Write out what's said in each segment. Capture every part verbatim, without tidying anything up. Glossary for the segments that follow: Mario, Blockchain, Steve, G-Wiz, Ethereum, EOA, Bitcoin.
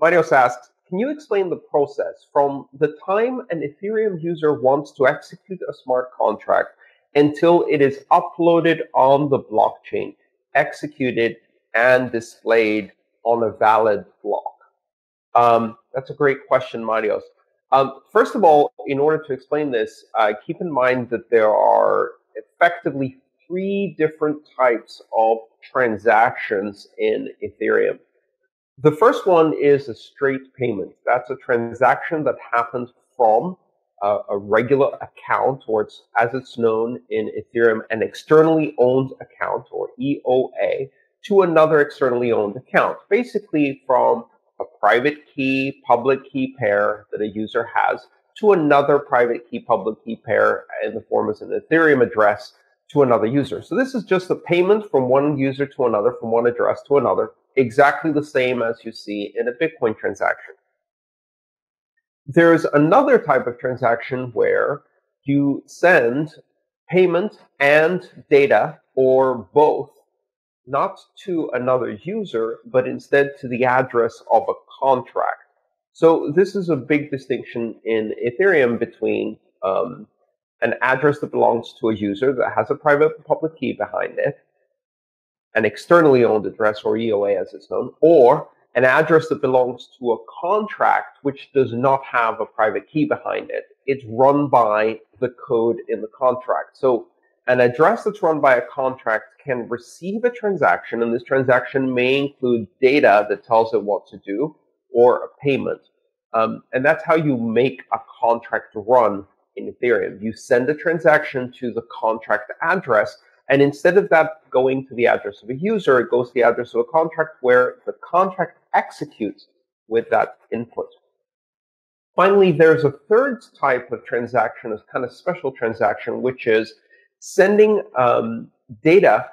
Mario asks, can you explain the process from the time an Ethereum user wants to execute a smart contract until it is uploaded on the blockchain, executed and displayed on a valid block? Um, that's a great question, Marios. Um, first of all, in order to explain this, uh, keep in mind that there are effectively three different types of transactions in Ethereum. The first one is a straight payment. That's a transaction that happens from a, a regular account, or it's, as it's known in Ethereum, an externally owned account, or E O A, to another externally owned account, basically from a private key, public key pair that a user has to another private key, public key pair in the form of an Ethereum address to another user. So this is just a payment from one user to another, from one address to another, exactly the same as you see in a Bitcoin transaction. There's another type of transaction where you send payment and data, or both, not to another user, but instead to the address of a contract. So this is a big distinction in Ethereum between um, an address that belongs to a user that has a private public key behind it, an externally owned address, or E O A as it's known, or an address that belongs to a contract which does not have a private key behind it. It's run by the code in the contract. So an address that's run by a contract can receive a transaction, and this transaction may include data that tells it what to do, or a payment. Um, and that's how you make a contract run in Ethereum. You send a transaction to the contract address, and instead of that going to the address of a user, it goes to the address of a contract where the contract executes with that input. Finally, there's a third type of transaction, a kind of special transaction, which is sending um, data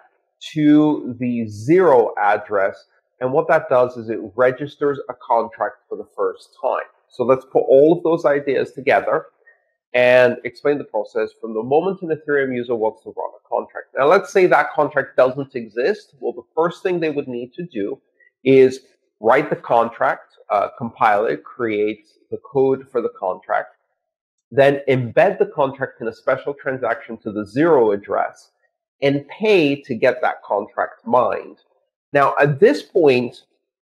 to the zero address. And what that does is it registers a contract for the first time. So let's put all of those ideas together and explain the process from the moment an Ethereum user wants to run a contract. Now, let's say that contract doesn't exist. Well, the first thing they would need to do is write the contract, uh, compile it, create the code for the contract, then embed the contract in a special transaction to the zero address, and pay to get that contract mined. Now, at this point,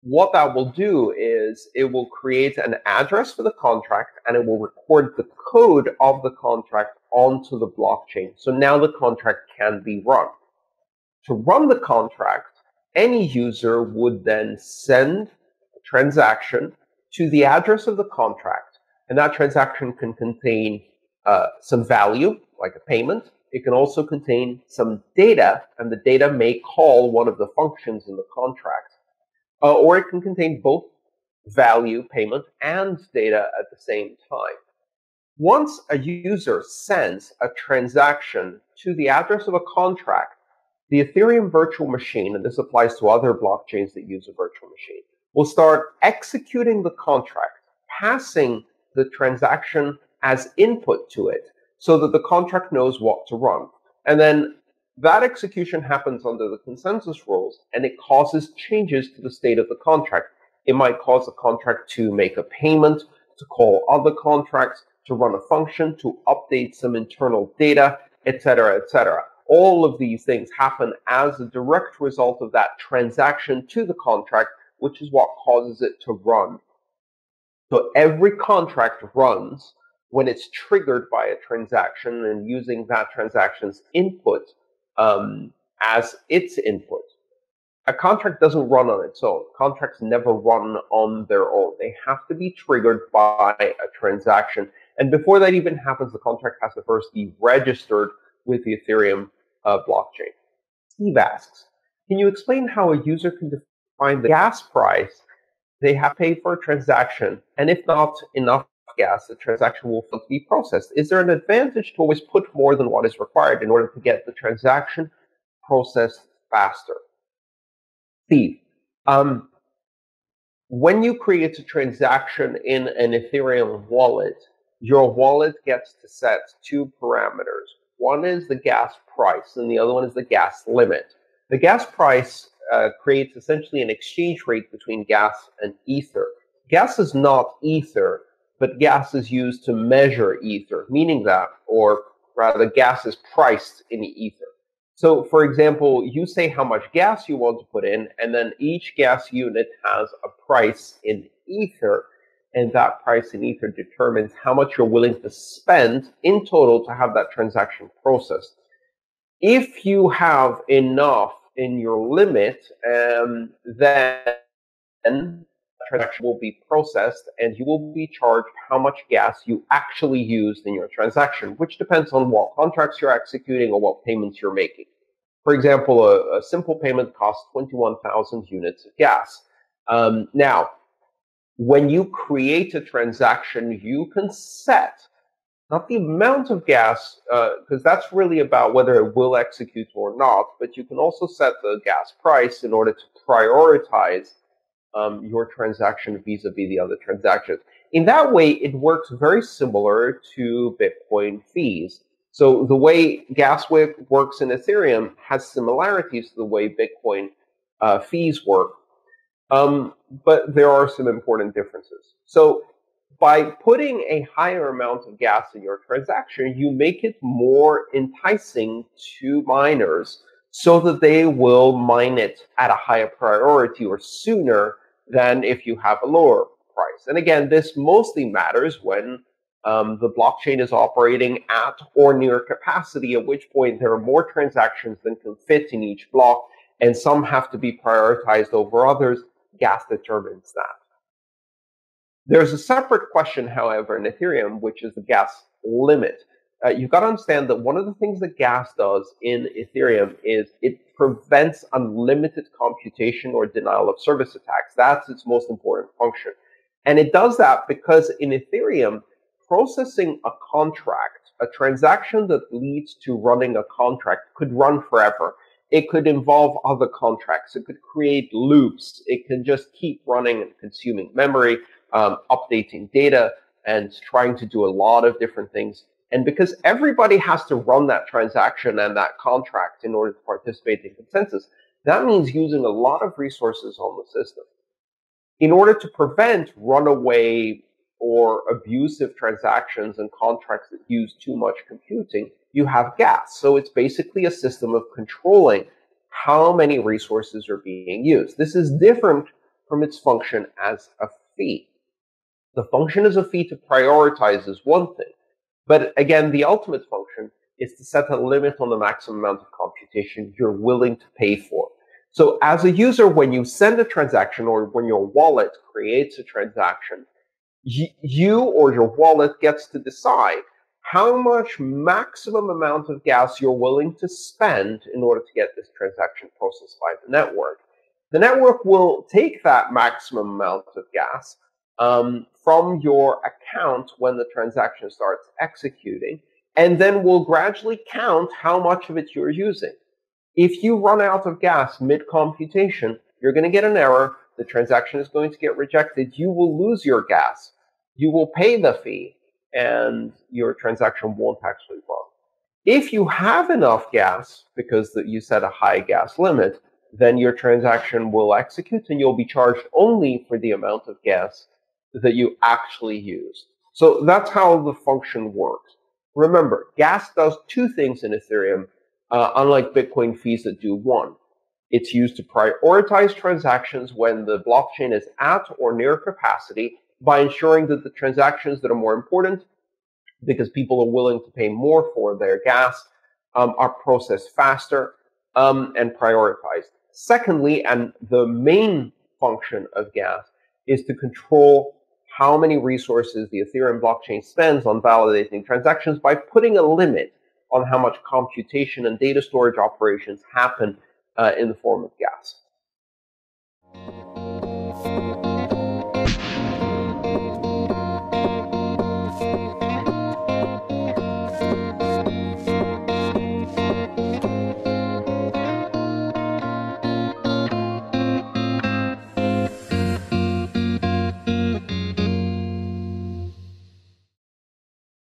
what that will do is it will create an address for the contract, and it will record the code of the contract onto the blockchain. So now the contract can be run. To run the contract, any user would then send a transaction to the address of the contract. And that transaction can contain uh, some value, like a payment. It can also contain some data, and the data may call one of the functions in the contract. Uh, or it can contain both value, payment, and data at the same time. Once a user sends a transaction to the address of a contract, the Ethereum virtual machine, and this applies to other blockchains that use a virtual machine, will start executing the contract, passing the transaction as input to it, so that the contract knows what to run. And then that execution happens under the consensus rules, and it causes changes to the state of the contract. It might cause a contract to make a payment, to call other contracts, to run a function, to update some internal data, et cetera, et cetera. All of these things happen as a direct result of that transaction to the contract, which is what causes it to run. So every contract runs when it's triggered by a transaction and using that transaction's input um, as its input. A contract doesn't run on its own. Contracts never run on their own. They have to be triggered by a transaction. And before that even happens, the contract has to first be registered with the Ethereum uh, blockchain. Steve asks, can you explain how a user can define the gas price they have paid for a transaction, and if not enough gas, the transaction will be processed? Is there an advantage to always put more than what is required in order to get the transaction processed faster? Steve, um, when you create a transaction in an Ethereum wallet, your wallet gets to set two parameters. One is the gas price, and the other one is the gas limit. The gas price Uh, creates essentially an exchange rate between gas and ether. Gas is not ether, but gas is used to measure ether, meaning that, or rather, gas is priced in the ether. So, for example, you say how much gas you want to put in, and then each gas unit has a price in ether, and that price in ether determines how much you're willing to spend in total to have that transaction processed. If you have enough in your limit, um, then transaction will be processed and you will be charged how much gas you actually used in your transaction, which depends on what contracts you're executing or what payments you're making. For example, a, a simple payment costs twenty-one thousand units of gas. Um, now, when you create a transaction, you can set not the amount of gas, because uh, that's really about whether it will execute or not, but you can also set the gas price in order to prioritize Um, your transaction vis-a-vis the other transactions. In that way, it works very similar to Bitcoin fees. So the way gas works in Ethereum has similarities to the way Bitcoin uh, fees work, um, but there are some important differences. So by putting a higher amount of gas in your transaction, you make it more enticing to miners so that they will mine it at a higher priority or sooner than if you have a lower price. And again, this mostly matters when um, the blockchain is operating at or near capacity, at which point there are more transactions than can fit in each block, and some have to be prioritized over others. Gas determines that. There's a separate question, however, in Ethereum, which is the gas limit. Uh, you've got to understand that one of the things that gas does in Ethereum is it prevents unlimited computation or denial of service attacks. That's its most important function. And it does that because in Ethereum, processing a contract, a transaction that leads to running a contract, could run forever. It could involve other contracts. It could create loops. It can just keep running and consuming memory, um, updating data, and trying to do a lot of different things. And because everybody has to run that transaction and that contract in order to participate in consensus, that means using a lot of resources on the system. In order to prevent runaway or abusive transactions and contracts that use too much computing, you have gas. So it's basically a system of controlling how many resources are being used. This is different from its function as a fee. The function as a fee to prioritize is one thing. But again, the ultimate function is to set a limit on the maximum amount of computation you're willing to pay for. So as a user, when you send a transaction or when your wallet creates a transaction, you or your wallet gets to decide how much maximum amount of gas you're willing to spend in order to get this transaction processed by the network. The network will take that maximum amount of gas Um, from your account when the transaction starts executing, and then we'll gradually count how much of it you're using. If you run out of gas mid-computation, you're going to get an error, the transaction is going to get rejected, you will lose your gas, you will pay the fee, and your transaction won't actually run. If you have enough gas, because the, you set a high gas limit, then your transaction will execute and you'll be charged only for the amount of gas that you actually use. So that's how the function works. Remember, gas does two things in Ethereum, uh, unlike Bitcoin fees that do one. It's used to prioritize transactions when the blockchain is at or near capacity by ensuring that the transactions that are more important, because people are willing to pay more for their gas, um, are processed faster um, and prioritized. Secondly, and the main function of gas, is to control how many resources the Ethereum blockchain spends on validating transactions by putting a limit on how much computation and data storage operations happen uh, in the form of gas.